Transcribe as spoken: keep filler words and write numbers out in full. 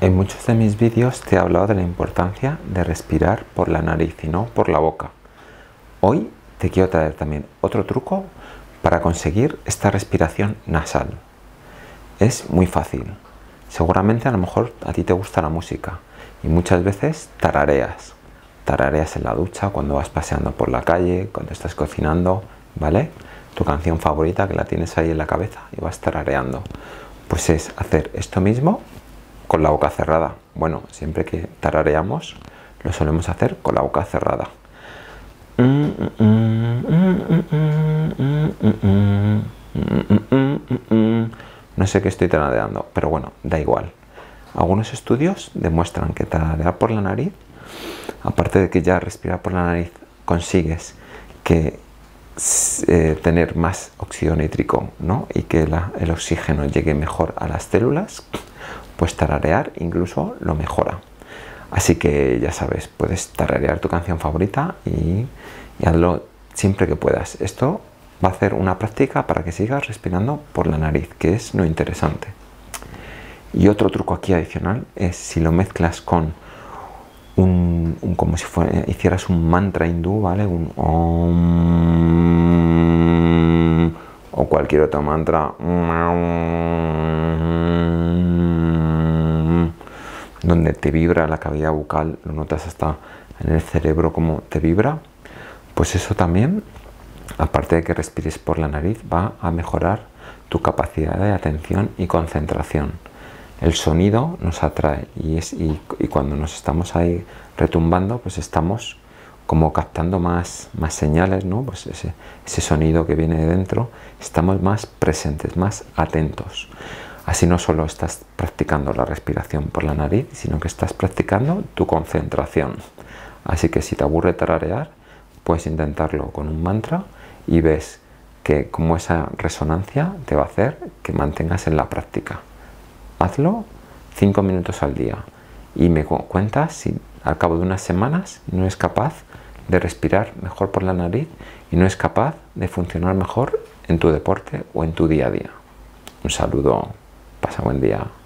En muchos de mis vídeos te he hablado de la importancia de respirar por la nariz y no por la boca. Hoy te quiero traer también otro truco para conseguir esta respiración nasal. Es muy fácil. Seguramente a lo mejor a ti te gusta la música y muchas veces tarareas. Tarareas en la ducha, cuando vas paseando por la calle, cuando estás cocinando, ¿vale? Tu canción favorita que la tienes ahí en la cabeza y vas tarareando. Pues es hacer esto mismo con la boca cerrada. Bueno, siempre que tarareamos lo solemos hacer con la boca cerrada. No sé qué estoy tarareando, pero bueno, da igual. Algunos estudios demuestran que tararear por la nariz, aparte de que ya respirar por la nariz consigues que Eh, tener más óxido nítrico, ¿no? Y que la, el oxígeno llegue mejor a las células, pues tararear incluso lo mejora. Así que ya sabes, puedes tararear tu canción favorita y, y hazlo siempre que puedas. Esto va a ser una práctica para que sigas respirando por la nariz, que es lo interesante. Y otro truco aquí adicional es si lo mezclas con Un, un, como si fuera, hicieras un mantra hindú, ¿vale? Un om, o cualquier otro mantra, donde te vibra la cavidad bucal, lo notas hasta en el cerebro como te vibra. Pues eso también, aparte de que respires por la nariz, va a mejorar tu capacidad de atención y concentración. El sonido nos atrae y, es, y, y cuando nos estamos ahí retumbando, pues estamos como captando más, más señales, ¿no? Pues ese, ese sonido que viene de dentro, estamos más presentes, más atentos. Así no solo estás practicando la respiración por la nariz, sino que estás practicando tu concentración. Así que si te aburre tararear, puedes intentarlo con un mantra y ves que como esa resonancia te va a hacer que mantengas en la práctica. Hazlo cinco minutos al día y me cuentas si al cabo de unas semanas no es capaz de respirar mejor por la nariz y no es capaz de funcionar mejor en tu deporte o en tu día a día. Un saludo, pasa buen día.